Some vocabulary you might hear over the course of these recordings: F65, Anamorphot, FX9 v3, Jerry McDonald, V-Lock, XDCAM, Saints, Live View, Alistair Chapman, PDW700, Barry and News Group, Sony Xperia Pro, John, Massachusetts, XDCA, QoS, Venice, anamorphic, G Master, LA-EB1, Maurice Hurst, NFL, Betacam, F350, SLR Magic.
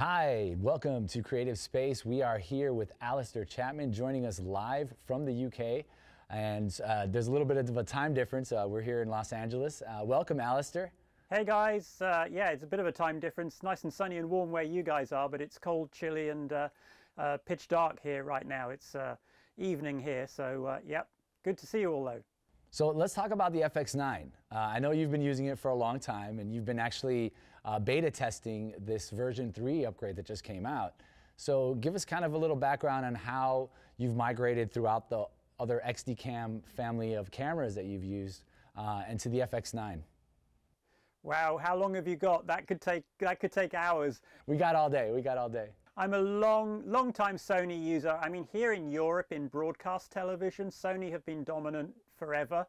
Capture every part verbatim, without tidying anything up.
Hi, welcome to Creative Space. We are here with Alistair Chapman joining us live from the U K. And uh, there's a little bit of a time difference. Uh, we're here in Los Angeles. Uh, welcome, Alistair. Hey guys, uh, yeah, it's a bit of a time difference. Nice and sunny and warm where you guys are, but it's cold, chilly, and uh, uh, pitch dark here right now. It's uh, evening here, so uh, yep, good to see you all though. So let's talk about the F X nine. Uh, I know you've been using it for a long time, and you've been actually uh, beta testing this version three upgrade that just came out. So give us kind of a little background on how you've migrated throughout the other X D CAM family of cameras that you've used uh, and to the F X nine. Wow, how long have you got? That could take, that could take hours. We got all day, we got all day. I'm a long, long time Sony user. I mean, here in Europe, in broadcast television, Sony have been dominant forever.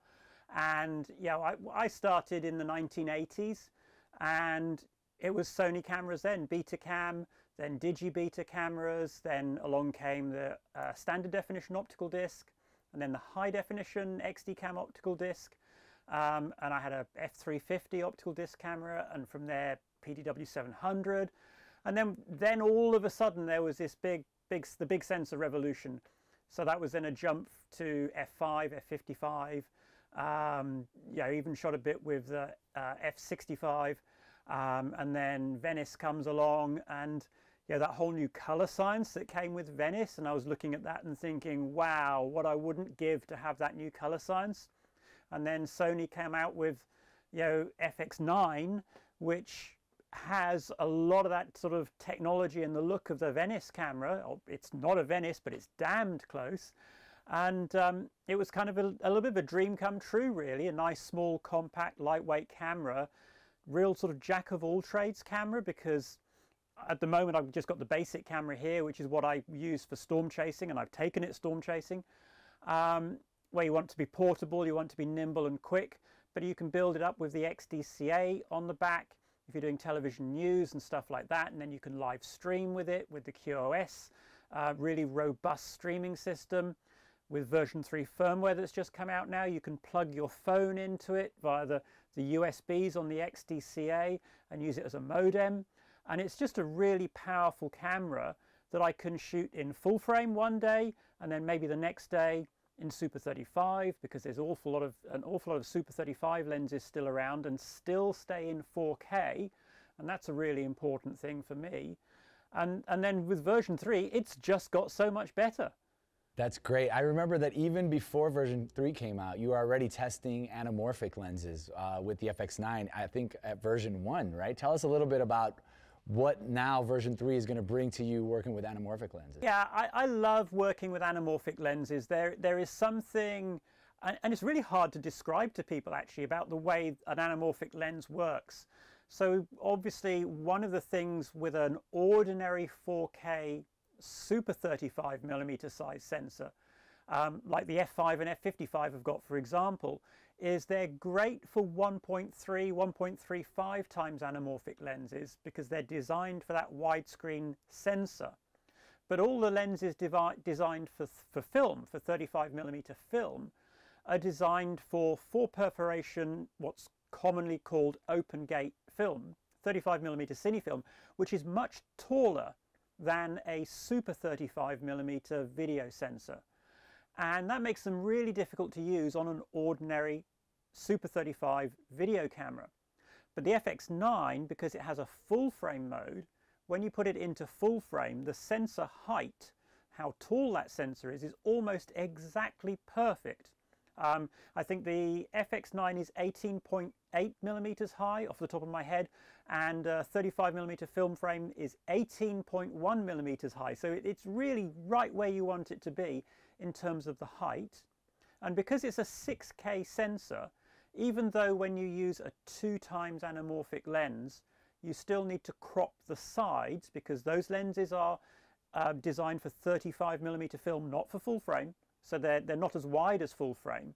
And yeah, I, I started in the nineteen eighties, and it was Sony cameras then, Betacam, then Digi-Beta cameras, then along came the uh, standard definition optical disc, and then the high definition X D CAM optical disc. Um, and I had a F three fifty optical disc camera, and from there, P D W seven hundred. And then, then all of a sudden there was this big, big, the big sensor revolution. So that was then a jump to F five, F fifty-five. Um, yeah, even shot a bit with the uh, F sixty-five, um, and then Venice comes along, and yeah, that whole new color science that came with Venice. And I was looking at that and thinking, wow, what I wouldn't give to have that new color science. And then Sony came out with, you know, F X nine, which has a lot of that sort of technology and the look of the Venice camera. It's not a Venice, but it's damned close. And um, it was kind of a, a little bit of a dream come true, really. A nice, small, compact, lightweight camera. Real sort of jack of all trades camera, because at the moment I've just got the basic camera here, which is what I use for storm chasing, and I've taken it storm chasing. Um, where you want to be portable, you want to be nimble and quick, but you can build it up with the X D C A on the back if you're doing television news and stuff like that, and then you can live stream with it with the QoS, uh, really robust streaming system with version three firmware that's just come out now. You can plug your phone into it via the, the U S Bs on the X D C A and use it as a modem. And it's just a really powerful camera that I can shoot in full frame one day, and then maybe the next day in Super thirty-five, because there's an awful lot of, an awful lot of Super thirty-five lenses still around and still stay in four K, and that's a really important thing for me. And, and then with version three, it's just got so much better. That's great. I remember that even before version three came out, you were already testing anamorphic lenses uh, with the F X nine, I think at version one, right? Tell us a little bit about what now version three is going to bring to you working with anamorphic lenses. Yeah, I, I love working with anamorphic lenses. There, there is something, and, and it's really hard to describe to people actually, about the way an anamorphic lens works. So obviously one of the things with an ordinary four K Super thirty-five millimeter size sensor, um, like the F five and F fifty-five have got, for example, is they're great for one point three, one point three five times anamorphic lenses, because they're designed for that widescreen sensor. But all the lenses designed for, for film, for thirty-five millimeter film, are designed for four perforation, what's commonly called open gate film, thirty-five millimeter cinefilm, which is much taller than a Super thirty-five millimeter video sensor. And that makes them really difficult to use on an ordinary Super thirty-five video camera. But the F X nine, because it has a full frame mode, when you put it into full frame, the sensor height, how tall that sensor is, is almost exactly perfect. Um, I think the F X nine is eighteen point eight millimeters high off the top of my head, and uh, thirty-five millimeter film frame is eighteen point one millimeters high. So it, it's really right where you want it to be in terms of the height. And because it's a six K sensor, even though when you use a two times anamorphic lens, you still need to crop the sides, because those lenses are uh, designed for thirty-five millimeter film, not for full frame. So they're, they're not as wide as full frame.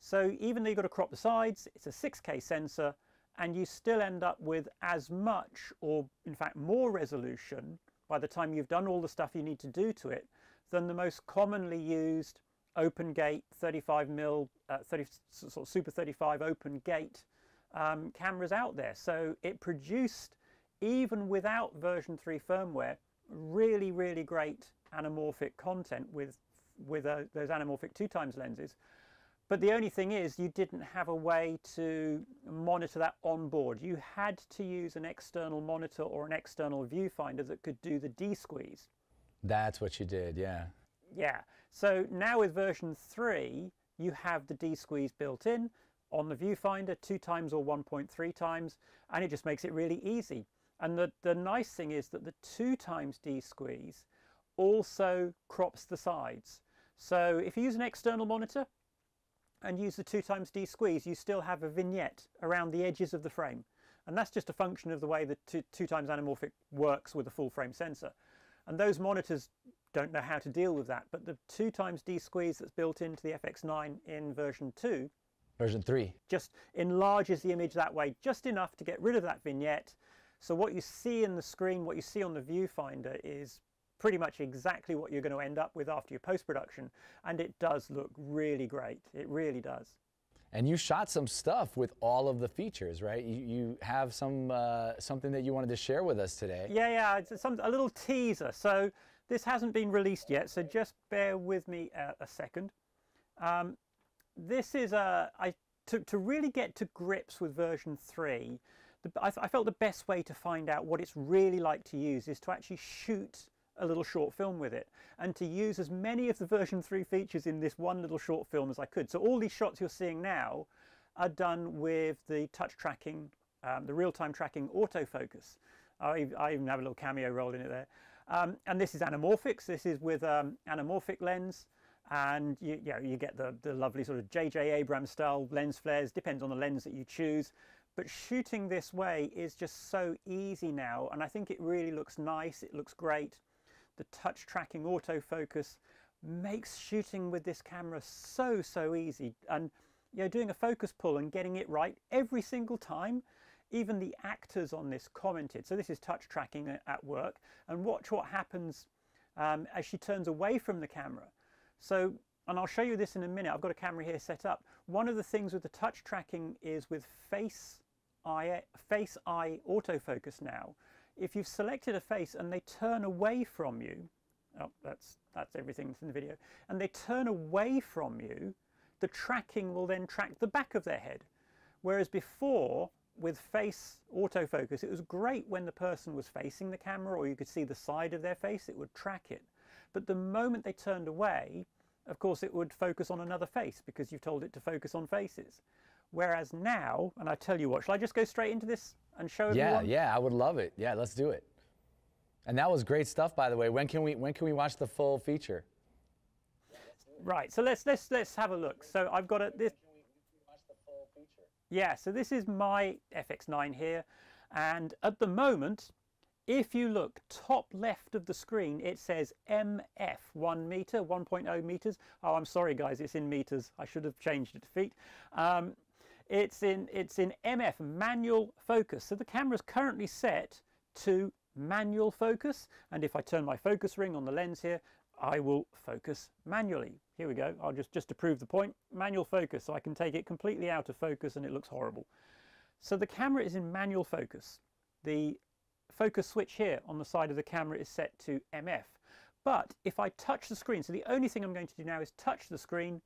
So even though you've got to crop the sides, it's a six K sensor, and you still end up with as much, or in fact more resolution by the time you've done all the stuff you need to do to it, than the most commonly used open gate thirty-five mil, uh, thirty, sort of Super thirty-five open gate um, cameras out there. So it produced even without version three firmware, really, really great anamorphic content with, with uh, those anamorphic two times lenses. But the only thing is you didn't have a way to monitor that on board. You had to use an external monitor or an external viewfinder that could do the de-squeeze. That's what you did, yeah. Yeah, so now with version three, you have the de-squeeze built in on the viewfinder, two times or one point three times, and it just makes it really easy. And the, the nice thing is that the two times de-squeeze also crops the sides. So if you use an external monitor and use the two times de-squeeze, you still have a vignette around the edges of the frame. And that's just a function of the way the two, two times anamorphic works with a full frame sensor. And those monitors don't know how to deal with that, but the two times de-squeeze that's built into the F X nine in version two, version three, just enlarges the image that way just enough to get rid of that vignette. So what you see in the screen, what you see on the viewfinder, is pretty much exactly what you're going to end up with after your post-production, and it does look really great. It really does. And you shot some stuff with all of the features, right? You, you have some uh, something that you wanted to share with us today. Yeah, yeah, it's some, a little teaser. So this hasn't been released yet, so just bear with me a, a second. Um, this is a, I, to, to really get to grips with version three, the, I, I felt the best way to find out what it's really like to use is to actually shoot a little short film with it, and to use as many of the version three features in this one little short film as I could. So all these shots you're seeing now are done with the touch tracking, um, the real-time tracking autofocus. I, I even have a little cameo roll in it there. Um, and this is anamorphic, so this is with um, anamorphic lens, and you, you know, you get the, the lovely sort of J J Abrams style lens flares, depends on the lens that you choose. But shooting this way is just so easy now, and I think it really looks nice, it looks great. The touch tracking autofocus makes shooting with this camera so, so easy. And you know, doing a focus pull and getting it right every single time, even the actors on this commented. So this is touch tracking at work, and watch what happens um, as she turns away from the camera. So, and I'll show you this in a minute. I've got a camera here set up. One of the things with the touch tracking is with face eye, face eye autofocus now. If you've selected a face and they turn away from you, oh, that's, that's everything in the video, and they turn away from you, the tracking will then track the back of their head. Whereas before, with face autofocus, it was great when the person was facing the camera or you could see the side of their face, it would track it. But the moment they turned away, of course, it would focus on another face because you've told it to focus on faces. Whereas now, and I tell you what, shall I just go straight into this and show everyone? Yeah, yeah, I would love it. Yeah, let's do it. And that was great stuff, by the way. When can we when can we watch the full feature? Right. So let's let's let's have a look. So I've got a this. Can we watch the full feature? Yeah. So this is my F X nine here, and at the moment, if you look top left of the screen, it says M F, one meter, one point oh meters. Oh, I'm sorry, guys. It's in meters. I should have changed it to feet. Um, It's in, it's in M F, manual focus. So the camera's currently set to manual focus. And if I turn my focus ring on the lens here, I will focus manually. Here we go. I'll just, just to prove the point, manual focus. So I can take it completely out of focus and it looks horrible. So the camera is in manual focus. The focus switch here on the side of the camera is set to M F. But if I touch the screen, so the only thing I'm going to do now is touch the screen,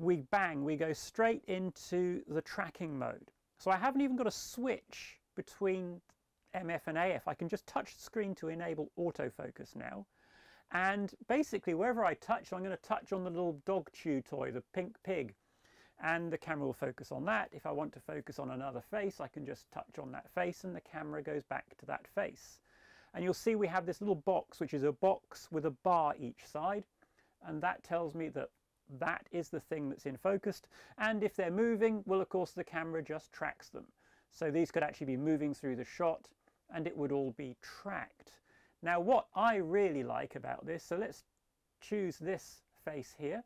we bang, we go straight into the tracking mode. So I haven't even got a switch between M F and A F. I can just touch the screen to enable autofocus now. And basically wherever I touch, I'm going to touch on the little dog chew toy, the pink pig, and the camera will focus on that. If I want to focus on another face, I can just touch on that face and the camera goes back to that face. And you'll see we have this little box, which is a box with a bar each side. And that tells me that that is the thing that's in focused, and if they're moving, well, of course the camera just tracks them. So these could actually be moving through the shot and it would all be tracked. Now what I really like about this, so let's choose this face here.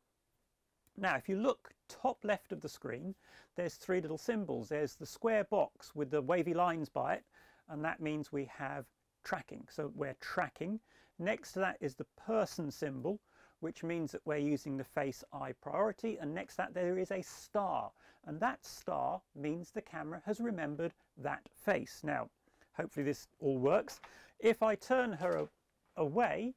Now if you look top left of the screen, there's three little symbols. There's the square box with the wavy lines by it, and that means we have tracking, so we're tracking. Next to that is the person symbol, which means that we're using the face eye priority, and next to that there is a star, and that star means the camera has remembered that face. Now Hopefully this all works. If I turn her away,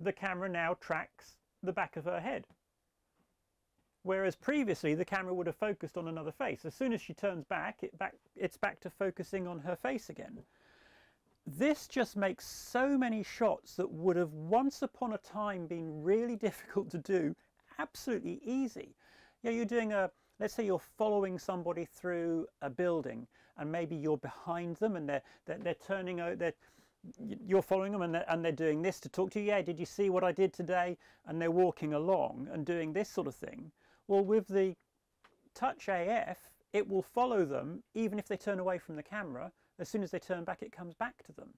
the camera now tracks the back of her head. Whereas previously the camera would have focused on another face. As soon as she turns back, it back it's back to focusing on her face again. This just makes so many shots that would have once upon a time been really difficult to do absolutely easy. Yeah, you're doing a, let's say you're following somebody through a building, and maybe you're behind them, and they're they're, they're turning out, they're you're following them, and they're, and they're doing this to talk to you. Yeah, did you see what I did today? And they're walking along and doing this sort of thing. Well, with the Touch A F, it will follow them even if they turn away from the camera. As soon as they turn back, it comes back to them.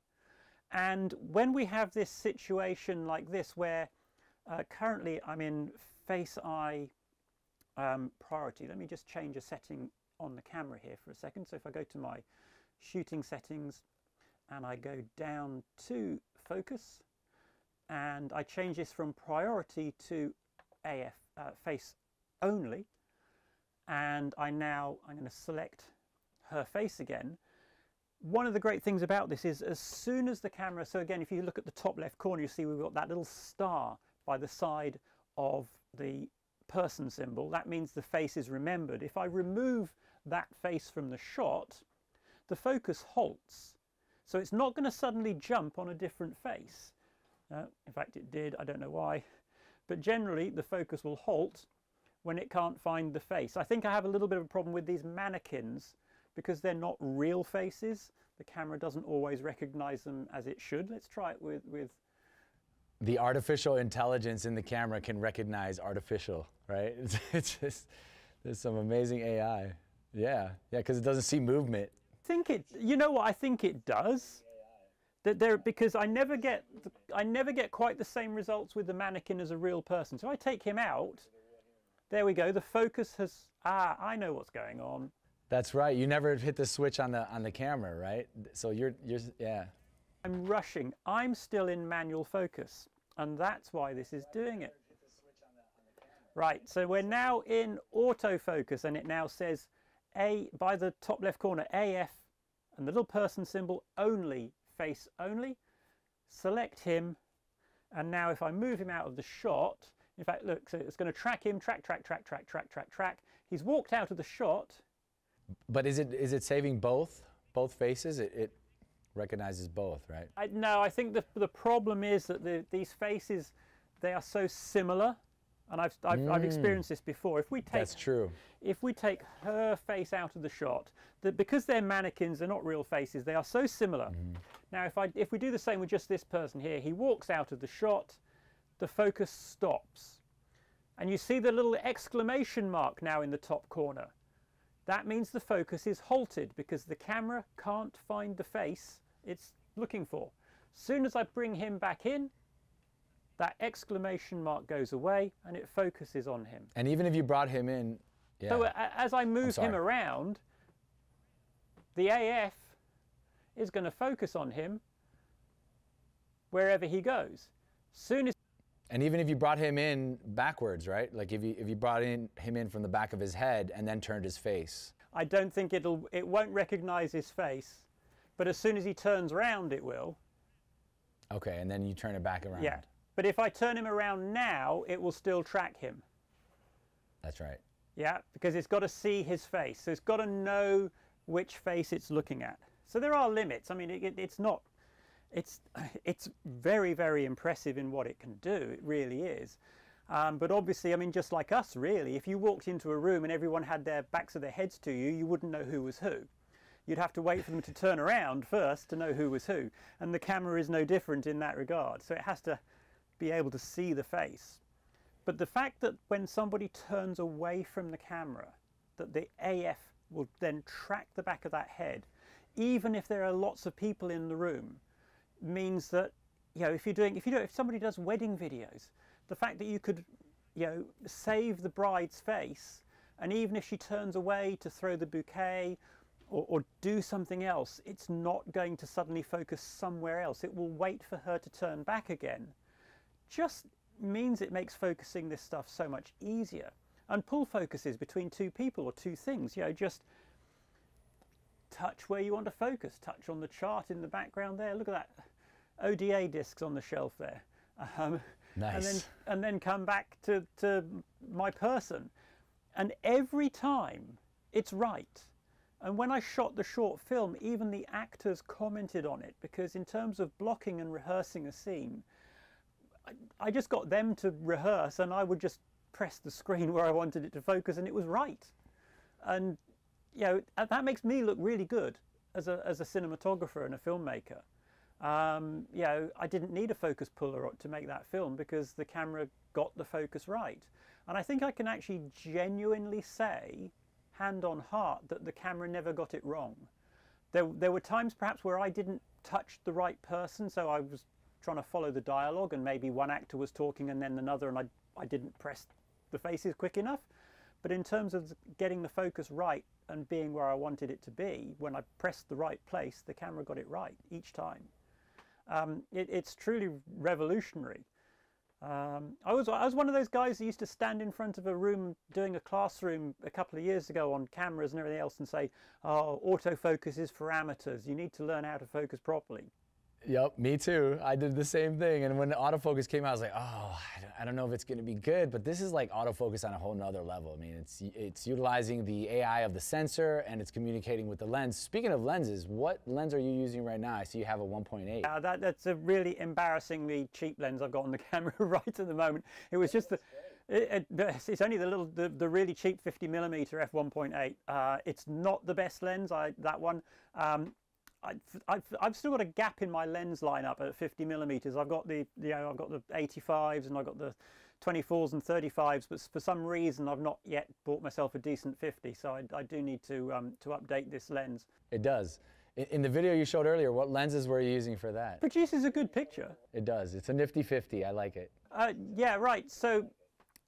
And when we have this situation like this, where uh, currently I'm in face-eye um, priority. Let me just change a setting on the camera here for a second. So if I go to my shooting settings and I go down to focus, and I change this from priority to A F, uh, face only, and I now, I'm going to select her face again. One of the great things about this is as soon as the camera, so again, if you look at the top left corner, you see we've got that little star by the side of the person symbol. That means the face is remembered. If I remove that face from the shot, the focus halts. So it's not going to suddenly jump on a different face. Uh, in fact, it did, I don't know why. But generally, the focus will halt when it can't find the face. I think I have a little bit of a problem with these mannequins because they're not real faces. The camera doesn't always recognize them as it should. Let's try it with... with... The artificial intelligence in the camera can recognize artificial, right? It's, it's just, there's some amazing A I. Yeah, yeah, because it doesn't see movement. Think it, you know what, I think it does. That there, because I never get the, I never get quite the same results with the mannequin as a real person. So I take him out. There we go. The focus has ah, I know what's going on. That's right. You never hit the switch on the on the camera, right? So you're you're yeah. I'm rushing. I'm still in manual focus, and that's why this is doing it. Right. So we're now in autofocus, and it now says A, by the top left corner, A F, and the little person symbol, only, face only. Select him, and now if I move him out of the shot, in fact, look, so it's going to track him, track, track, track, track, track, track, track. He's walked out of the shot. But is it is it saving both, both faces? It, it recognizes both, right? I, no, I think the, the problem is that the, these faces, they are so similar. And I've, I've, mm. I've experienced this before. If we take, That's true. If we take her face out of the shot, that because they're mannequins, they're not real faces, they are so similar. Mm. Now, if, I, if we do the same with just this person here, he walks out of the shot, the focus stops. And you see the little exclamation mark now in the top corner. That means the focus is halted because the camera can't find the face it's looking for. As soon as I bring him back in, that exclamation mark goes away and it focuses on him. And even if you brought him in, yeah. So as I move him around, the A F is going to focus on him wherever he goes. Soon as And even if you brought him in backwards, right? Like if you if you brought in him in from the back of his head and then turned his face. I don't think it'll it won't recognize his face, but as soon as he turns around it will. Okay, and then you turn it back around. Yeah. But if I turn him around now, it will still track him. That's right. Yeah, because it's got to see his face. So it's got to know which face it's looking at. So there are limits. I mean, it, it's not, it's, it's very, very impressive in what it can do. It really is. Um, but obviously, I mean, just like us, really, if you walked into a room and everyone had their backs of their heads to you, you wouldn't know who was who. You'd have to wait for them to turn around first to know who was who. And the camera is no different in that regard. So it has to be able to see the face. But the fact that when somebody turns away from the camera, that the A F will then track the back of that head, even if there are lots of people in the room, means that, you know, if you're doing, if you do, if somebody does wedding videos, the fact that you could, you know, save the bride's face, and even if she turns away to throw the bouquet or, or do something else, it's not going to suddenly focus somewhere else. It will wait for her to turn back again. Just means it makes focusing this stuff so much easier. And pull focuses between two people or two things, you know, just touch where you want to focus, touch on the chart in the background there. Look at that, O D A discs on the shelf there. Um, nice. And then, and then come back to, to my person. And every time it's right. And when I shot the short film, even the actors commented on it, because in terms of blocking and rehearsing a scene, I, I just got them to rehearse and I would just press the screen where I wanted it to focus and it was right. And you know, that makes me look really good as a, as a cinematographer and a filmmaker. Um, you know, I didn't need a focus puller to make that film because the camera got the focus right. And I think I can actually genuinely say, hand on heart, that the camera never got it wrong. There, there were times perhaps where I didn't touch the right person, so I was trying to follow the dialogue and maybe one actor was talking and then another, and I, I didn't press the faces quick enough. But in terms of getting the focus right and being where I wanted it to be, when I pressed the right place, the camera got it right each time. Um, it, it's truly revolutionary. Um, I was, I was one of those guys who used to stand in front of a room doing a classroom a couple of years ago on cameras and everything else and say, oh, autofocus is for amateurs. You need to learn how to focus properly. Yep, me too. I did the same thing. And when autofocus came out, I was like, oh, I don't know if it's going to be good, but this is like autofocus on a whole nother level. I mean, it's, it's utilizing the A I of the sensor and it's communicating with the lens. Speaking of lenses, what lens are you using right now? I see you have a one point eight. Uh, that, that's a really embarrassingly cheap lens I've got on the camera right at the moment. It was just the, it, it, it's only the little, the, the really cheap fifty millimeter f one point eight. Uh, it's not the best lens, I, that one. Um, I've, I've, I've still got a gap in my lens lineup at fifty millimeters. I've got the, you know, I've got the eighty-fives and I've got the twenty-fours and thirty-fives, but for some reason I've not yet bought myself a decent fifty. So I, I do need to um, to update this lens. It does. In the video you showed earlier, what lenses were you using for that? Produces a good picture. It does. It's a nifty fifty. I like it. Uh, yeah, right. So,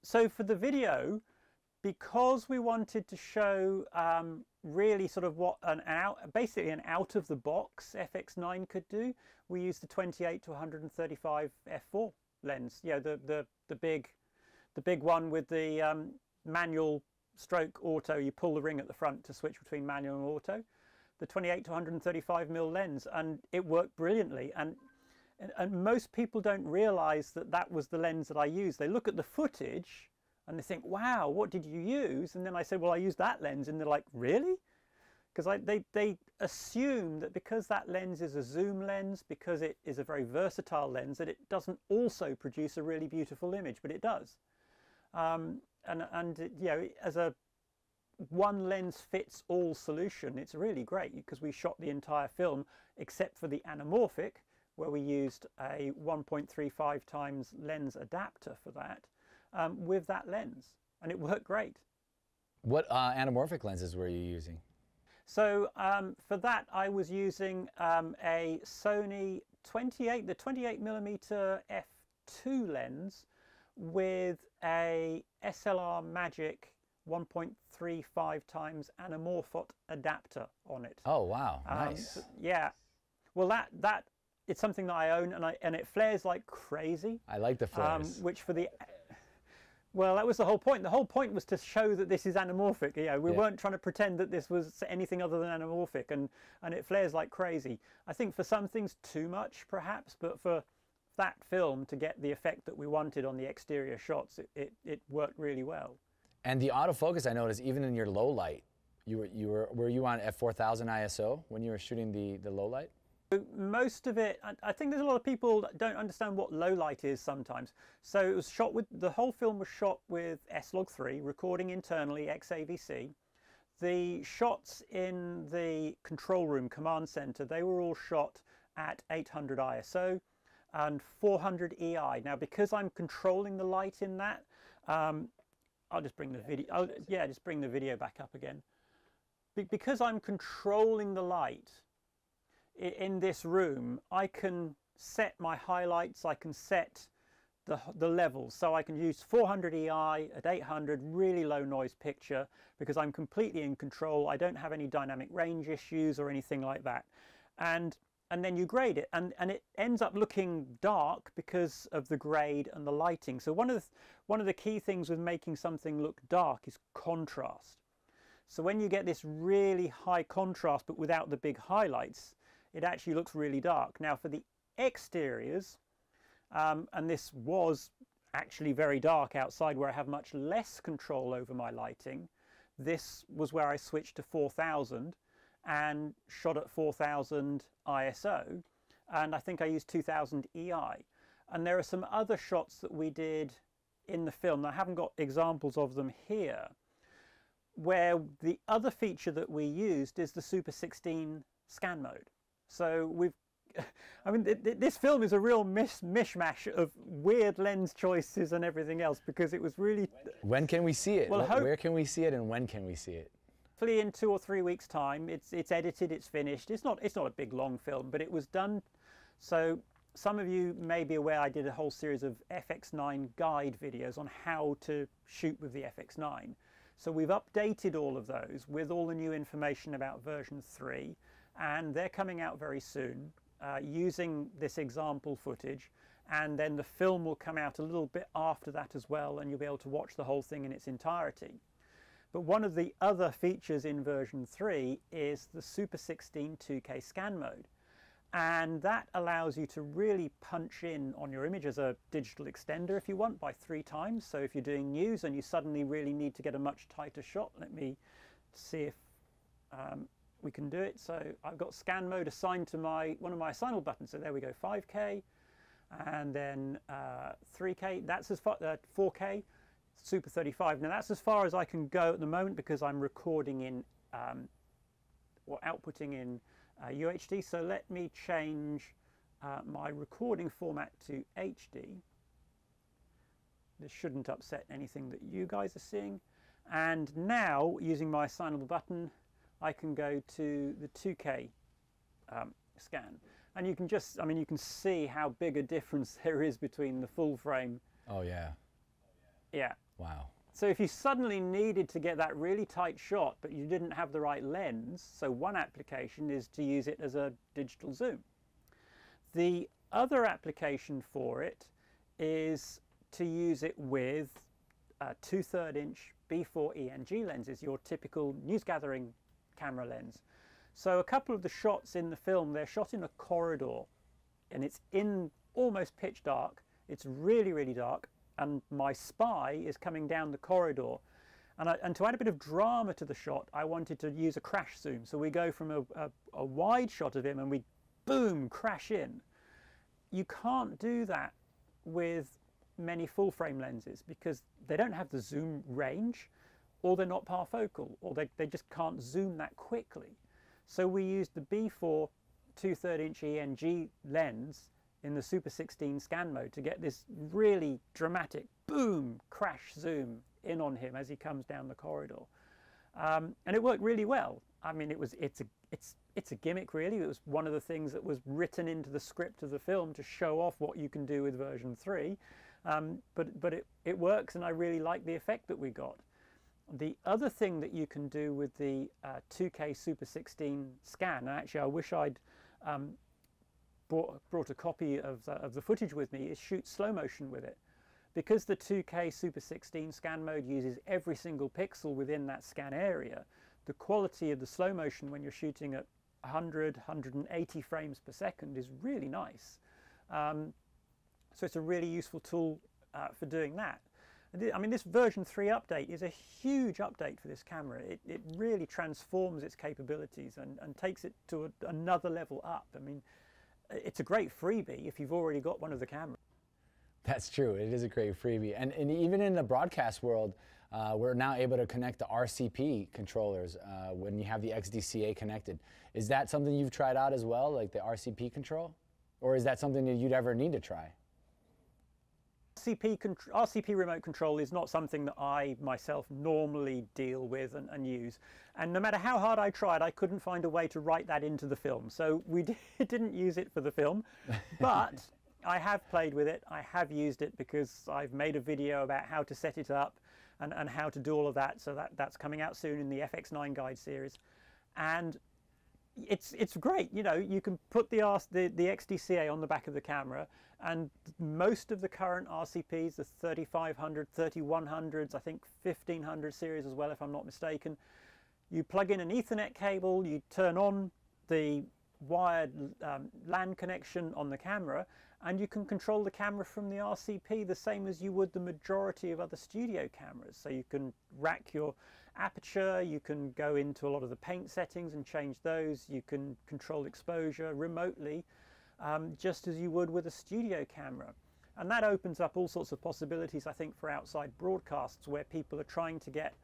so for the video, because we wanted to show. Um, really sort of what an out, basically an out of the box F X nine could do, we used the twenty-eight to one thirty-five f four lens, you know, the the the big the big one with the um, manual stroke auto. You pull the ring at the front to switch between manual and auto. The twenty-eight to one thirty-five mil lens, and it worked brilliantly. And, and and most people don't realize that that was the lens that I used. They look at the footage and they think, wow, what did you use? And then I said, well, I used that lens. And they're like, really? Because they, they assume that because that lens is a zoom lens, because it is a very versatile lens, that it doesn't also produce a really beautiful image, but it does. Um, and, and it, you know, as a one lens fits all solution, it's really great, because we shot the entire film, except for the anamorphic, where we used a one point three five times lens adapter for that. Um, with that lens, and it worked great. What uh, anamorphic lenses were you using? So um, for that I was using um, a Sony twenty-eight, the twenty-eight millimeter f two lens with a S L R Magic one point three five times Anamorphot adapter on it. Oh wow, nice. Um, yeah, well that, that it's something that I own, and, I, and it flares like crazy. I like the flares. Um, which for the... Well, that was the whole point. The whole point was to show that this is anamorphic. You know, we yeah. weren't trying to pretend that this was anything other than anamorphic, and, and it flares like crazy. I think for some things too much, perhaps, but for that film to get the effect that we wanted on the exterior shots, it, it, it worked really well. And the autofocus, I noticed, even in your low light, you were, you were, were you on f four thousand I S O when you were shooting the, the low light? Most of it, I think there's a lot of people that don't understand what low light is sometimes. So it was shot with, the whole film was shot with S log three, recording internally, X A V C. The shots in the control room, command center, they were all shot at eight hundred I S O and four hundred E I. Now, because I'm controlling the light in that, um, I'll just bring the video, I'll, yeah, just bring the video back up again. Be- because I'm controlling the light, in this room, I can set my highlights, I can set the, the levels. So I can use four hundred E I at eight hundred, really low noise picture, because I'm completely in control. I don't have any dynamic range issues or anything like that. And, and then you grade it, and, and it ends up looking dark because of the grade and the lighting. So one of the, one of the key things with making something look dark is contrast. So when you get this really high contrast but without the big highlights, it actually looks really dark. Now for the exteriors, um, and this was actually very dark outside where I have much less control over my lighting, this was where I switched to four thousand and shot at four thousand I S O, and I think I used two thousand E I. And there are some other shots that we did in the film, I haven't got examples of them here, where the other feature that we used is the Super sixteen scan mode. So we've, I mean, th th this film is a real mish mishmash of weird lens choices and everything else, because it was really... When can we see it? Well, where, where can we see it and when can we see it? Hopefully in two or three weeks' time. It's, it's edited, it's finished. It's not, it's not a big, long film, but it was done. So some of you may be aware I did a whole series of F X nine guide videos on how to shoot with the F X nine. So we've updated all of those with all the new information about version three, and they're coming out very soon uh, using this example footage, and then the film will come out a little bit after that as well, and you'll be able to watch the whole thing in its entirety. But one of the other features in version three is the Super sixteen two K scan mode. And that allows you to really punch in on your image as a digital extender if you want by three times. So if you're doing news and you suddenly really need to get a much tighter shot, let me see if um, we can do it. So I've got scan mode assigned to my one of my assignable buttons. So there we go, five K and then uh, three K, that's as far, uh, four K, Super thirty-five. Now that's as far as I can go at the moment because I'm recording in um, or outputting in Uh, U H D, so let me change uh, my recording format to H D. This shouldn't upset anything that you guys are seeing. And now, using my assignable button, I can go to the two K um, scan. And you can just, I mean, you can see how big a difference there is between the full frame. Oh, yeah. Yeah. Wow. So if you suddenly needed to get that really tight shot, but you didn't have the right lens, so one application is to use it as a digital zoom. The other application for it is to use it with uh, two third inch B four E N G lenses, your typical news gathering camera lens. So a couple of the shots in the film, they're shot in a corridor, and it's in almost pitch dark. It's really, really dark. And my spy is coming down the corridor. And, I, and to add a bit of drama to the shot, I wanted to use a crash zoom. So we go from a, a, a wide shot of him and we, boom, crash in. You can't do that with many full frame lenses because they don't have the zoom range, or they're not parfocal, or they, they just can't zoom that quickly. So we used the B four two third inch E N G lens in the Super sixteen scan mode to get this really dramatic boom crash zoom in on him as he comes down the corridor, um, and it worked really well. I mean, it was it's a it's it's a gimmick, really. It was one of the things that was written into the script of the film to show off what you can do with version three, um, but but it it works, and I really like the effect that we got. The other thing that you can do with the uh, two K Super sixteen scan, and actually I wish I'd um, Brought, brought a copy of the, of the footage with me, is shoot slow motion with it. Because the two K Super sixteen scan mode uses every single pixel within that scan area, the quality of the slow motion when you're shooting at one hundred, one hundred eighty frames per second is really nice. Um, so it's a really useful tool uh, for doing that. I mean, this version three update is a huge update for this camera. It, it really transforms its capabilities and, and takes it to a, another level up. I mean, it's a great freebie if you've already got one of the cameras. That's true, it is a great freebie. And, and even in the broadcast world, uh, we're now able to connect the R C P controllers uh, when you have the X D C A connected. Is that something you've tried out as well, like the R C P control? Or is that something that you'd ever need to try? R C P, R C P remote control is not something that I myself normally deal with and, and use, and no matter how hard I tried, I couldn't find a way to write that into the film, so we did, didn't use it for the film, but I have played with it, I have used it because I've made a video about how to set it up and, and how to do all of that, so that, that's coming out soon in the F X nine guide series. And It's, it's great, you know, you can put the, the, the X D C A on the back of the camera, and most of the current R C Ps, the thirty-five hundred, thirty-one hundreds, I think fifteen hundred series as well if I'm not mistaken, you plug in an Ethernet cable, you turn on the wired um, LAN connection on the camera, and you can control the camera from the R C P the same as you would the majority of other studio cameras. So you can rack your aperture, you can go into a lot of the paint settings and change those, you can control exposure remotely, um, just as you would with a studio camera. And that opens up all sorts of possibilities, I think, for outside broadcasts where people are trying to get,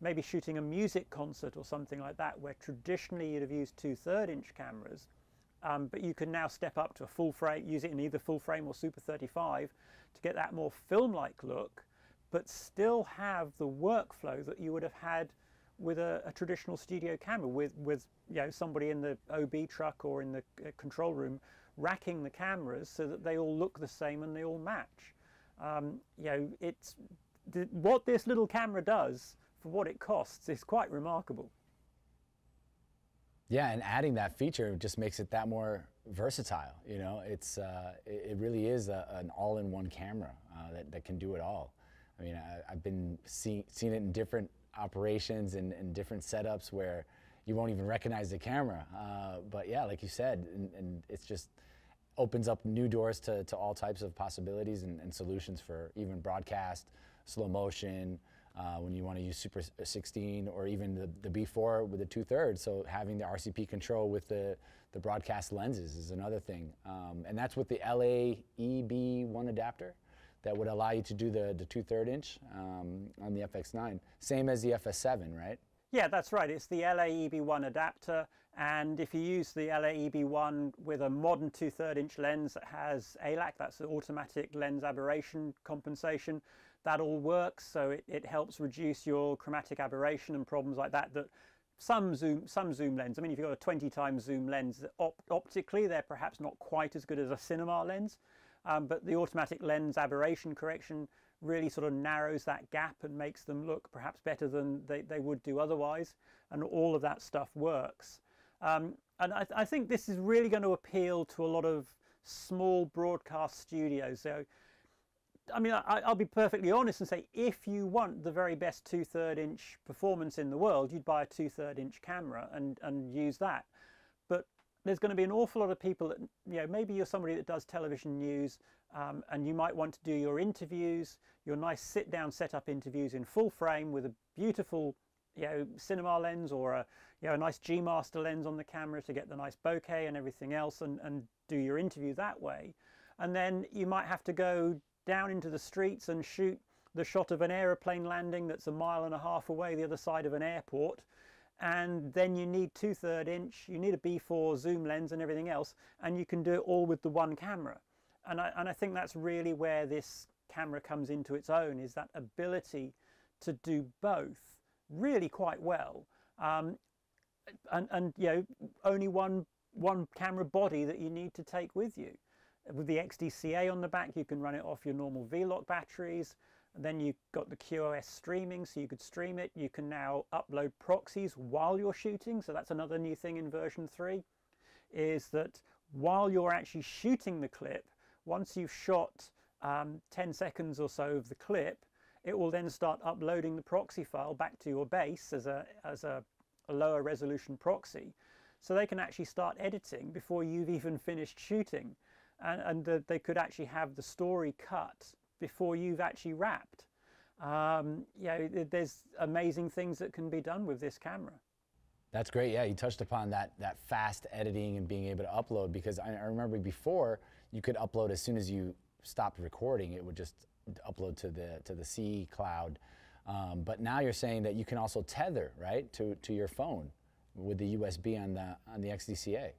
maybe shooting a music concert or something like that, where traditionally you'd have used two third inch cameras, um, but you can now step up to a full frame, use it in either full frame or Super thirty-five to get that more film-like look, but still have the workflow that you would have had with a, a traditional studio camera, with, with you know, somebody in the O B truck or in the uh, control room racking the cameras so that they all look the same and they all match. Um, you know, it's th what this little camera does for what it costs is quite remarkable. Yeah, and adding that feature just makes it that more versatile. You know, it's uh, it, it really is a, an all-in-one camera uh, that, that can do it all. I mean, I, I've been see, seeing it in different operations and, and different setups where you won't even recognize the camera. Uh, but yeah, like you said, and, and it's just opens up new doors to, to all types of possibilities and, and solutions for even broadcast, slow motion, Uh, when you want to use Super sixteen or even the, the B four with the two-thirds. So having the R C P control with the, the broadcast lenses is another thing. Um, and that's with the L A E B one adapter that would allow you to do the, the two-third inch um, on the F X nine. Same as the F S seven, right? Yeah, that's right. It's the L A E B one adapter. And if you use the L A E B one with a modern two-third inch lens that has A L A C, that's the automatic lens aberration compensation, that all works. So it, it helps reduce your chromatic aberration and problems like that that some zoom some zoom lens, I mean, if you've got a twenty times zoom lens, op optically they're perhaps not quite as good as a cinema lens, um, but the automatic lens aberration correction really sort of narrows that gap and makes them look perhaps better than they, they would do otherwise, and all of that stuff works. Um, and I, I think this is really going to appeal to a lot of small broadcast studios. So I mean, I, I'll be perfectly honest and say, if you want the very best two-third inch performance in the world, you'd buy a two-third inch camera and, and use that. But there's going to be an awful lot of people that, you know, maybe you're somebody that does television news, um, and you might want to do your interviews, your nice sit-down setup interviews in full frame with a beautiful, you know, cinema lens or a, you know, a nice G Master lens on the camera to get the nice bokeh and everything else, and, and do your interview that way. And then you might have to go down into the streets and shoot the shot of an aeroplane landing that's a mile and a half away the other side of an airport, and then you need two-third inch, you need a B four zoom lens and everything else, and you can do it all with the one camera. And I, and I think that's really where this camera comes into its own, is that ability to do both really quite well, um, and, and you know, only one, one camera body that you need to take with you. With the X D C A on the back, you can run it off your normal V-Lock batteries, and then you've got the Q O S streaming, so you could stream it. You can now upload proxies while you're shooting, so that's another new thing in version three, is that while you're actually shooting the clip, once you've shot um, ten seconds or so of the clip, it will then start uploading the proxy file back to your base as a, as a, a lower resolution proxy, so they can actually start editing before you've even finished shooting. and, and the, they could actually have the story cut before you've actually wrapped. Um, you know, there's amazing things that can be done with this camera. That's great. Yeah, you touched upon that, that fast editing and being able to upload, because I, I remember before, you could upload as soon as you stopped recording, it would just upload to the, to the C cloud. Um, but now you're saying that you can also tether, right, to, to your phone with the U S B on the, on the X D C A.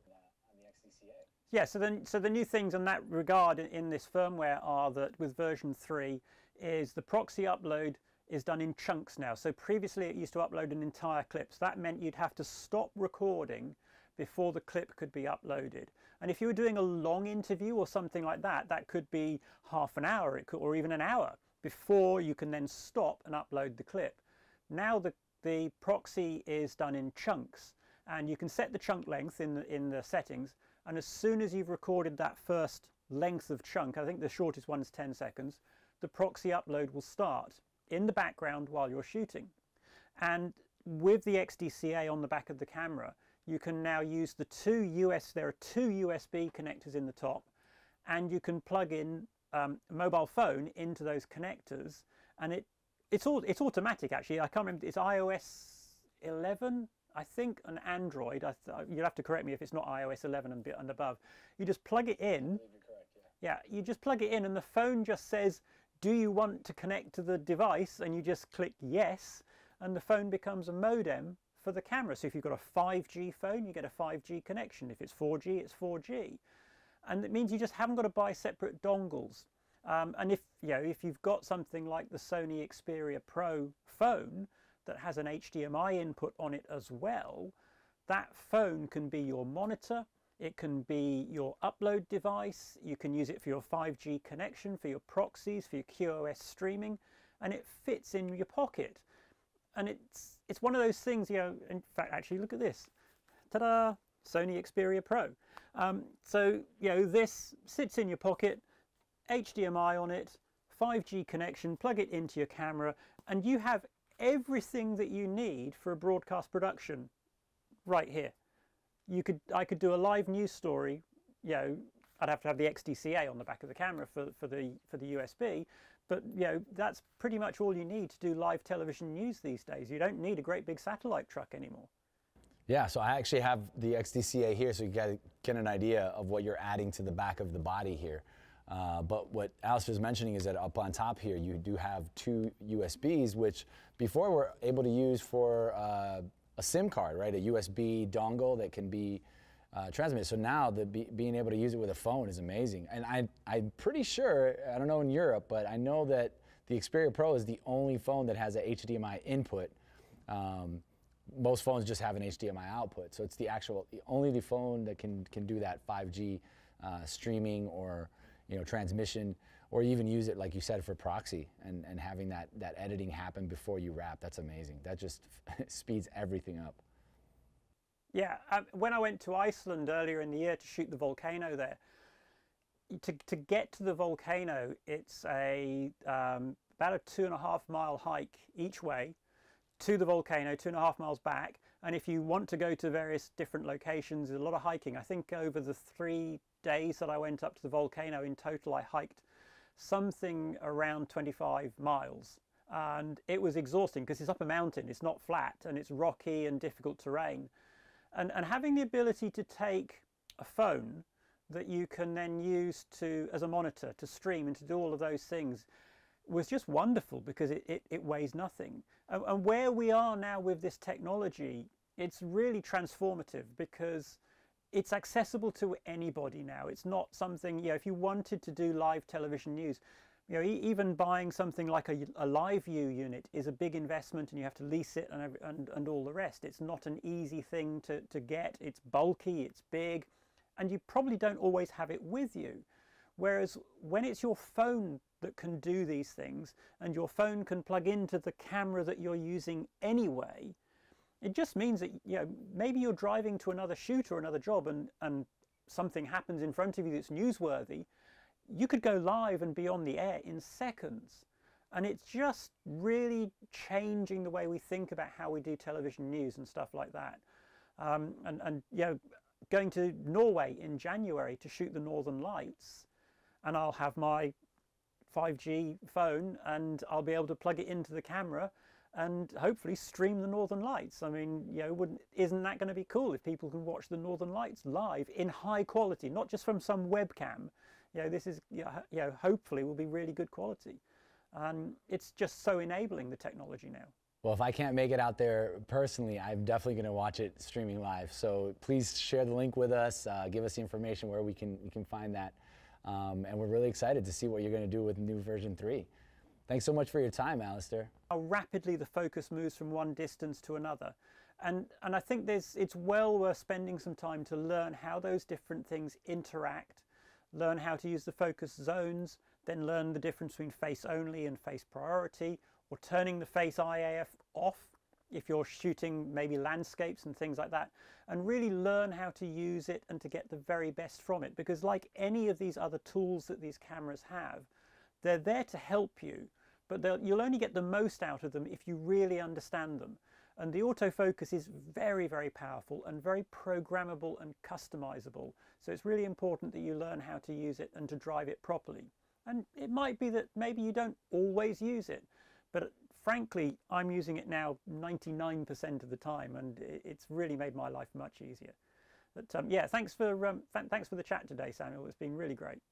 Yeah, so then, so the new things in that regard in this firmware are that with version three is the proxy upload is done in chunks now. So previously it used to upload an entire clip, so that meant you'd have to stop recording before the clip could be uploaded. And if you were doing a long interview or something like that, that could be half an hour, it could, or even an hour, before you can then stop and upload the clip. Now the, the proxy is done in chunks, and you can set the chunk length in the, in the settings. And as soon as you've recorded that first length of chunk, I think the shortest one's ten seconds, the proxy upload will start in the background while you're shooting. And with the X D C A on the back of the camera, you can now use the two U S, there are two U S B connectors in the top, and you can plug in um, a mobile phone into those connectors, and it it's all it's automatic actually. I can't remember, it's i O S eleven, I think, and Android. I th you'll have to correct me if it's not i O S eleven and, and above. You just plug it in. Correct, yeah. yeah, you just plug it in, and the phone just says, "Do you want to connect to the device?" And you just click yes, and the phone becomes a modem for the camera. So if you've got a five G phone, you get a five G connection. If it's four G, it's four G, and it means you just haven't got to buy separate dongles. Um, and if you know, if you've got something like the Sony Xperia Pro phone that has an H D M I input on it as well, that phone can be your monitor, it can be your upload device, you can use it for your five G connection, for your proxies, for your Q o S streaming, and it fits in your pocket. And it's it's one of those things, you know, in fact, actually, look at this. Ta-da! Sony Xperia Pro. Um, so, you know, this sits in your pocket, H D M I on it, five G connection, plug it into your camera, and you have everything that you need for a broadcast production right here. You could, I could do a live news story, you know, I'd have to have the X D C A on the back of the camera for, for, the, for the U S B, but you know, that's pretty much all you need to do live television news these days. You don't need a great big satellite truck anymore. Yeah, so I actually have the X D C A here, so you guys get an idea of what you're adding to the back of the body here. Uh, but what Alistair's mentioning is that up on top here, you do have two U S Bs, which before were able to use for uh, a SIM card, right? A U S B dongle that can be uh, transmitted. So now the be being able to use it with a phone is amazing. And I, I'm pretty sure, I don't know in Europe, but I know that the Xperia Pro is the only phone that has an H D M I input. Um, most phones just have an H D M I output. So it's the actual, only the phone that can, can do that five G uh, streaming or, you know, transmission, or even use it, like you said, for proxy and, and having that, that editing happen before you wrap. That's amazing. That just speeds everything up. Yeah, um, when I went to Iceland earlier in the year to shoot the volcano there, to, to get to the volcano, it's a, um, about a two and a half mile hike each way to the volcano, two and a half miles back. And if you want to go to various different locations, there's a lot of hiking. I think over the three days that I went up to the volcano in total, I hiked something around twenty-five miles, and it was exhausting because it's up a mountain, it's not flat, and it's rocky and difficult terrain. And, and having the ability to take a phone that you can then use to as a monitor, to stream and to do all of those things, was just wonderful because it, it, it weighs nothing. And, and where we are now with this technology, it's really transformative because it's accessible to anybody now. It's not something, you know, if you wanted to do live television news, you know, e even buying something like a, a Live View unit is a big investment, and you have to lease it and, and, and all the rest. It's not an easy thing to, to get. It's bulky, it's big, and you probably don't always have it with you. Whereas when it's your phone that can do these things, and your phone can plug into the camera that you're using anyway, it just means that, you know, maybe you're driving to another shoot or another job and, and something happens in front of you that's newsworthy. You could go live and be on the air in seconds. And it's just really changing the way we think about how we do television news and stuff like that. Um, and, and, you know, going to Norway in January to shoot the Northern Lights, and I'll have my five G phone and I'll be able to plug it into the camera and hopefully stream the Northern Lights. I mean, you know, wouldn't, isn't that going to be cool if people can watch the Northern Lights live in high quality, not just from some webcam? You know, this is, you know, hopefully will be really good quality. And um, it's just so enabling, the technology now. Well, if I can't make it out there personally, I'm definitely going to watch it streaming live. So please share the link with us. Uh, give us the information where we can, we can find that. Um, and we're really excited to see what you're going to do with new version three. Thanks so much for your time, Alistair. How rapidly the focus moves from one distance to another. And, and I think there's, it's well worth spending some time to learn how those different things interact, learn how to use the focus zones, then learn the difference between face only and face priority, or turning the face I A F off if you're shooting maybe landscapes and things like that, and really learn how to use it and to get the very best from it. Because like any of these other tools that these cameras have, they're there to help you, but you'll only get the most out of them if you really understand them. And the autofocus is very, very powerful and very programmable and customizable. So it's really important that you learn how to use it and to drive it properly. And it might be that maybe you don't always use it, but frankly, I'm using it now ninety-nine percent of the time, and it's really made my life much easier. But um, yeah, thanks for, um, th thanks for the chat today, Samuel. It's been really great.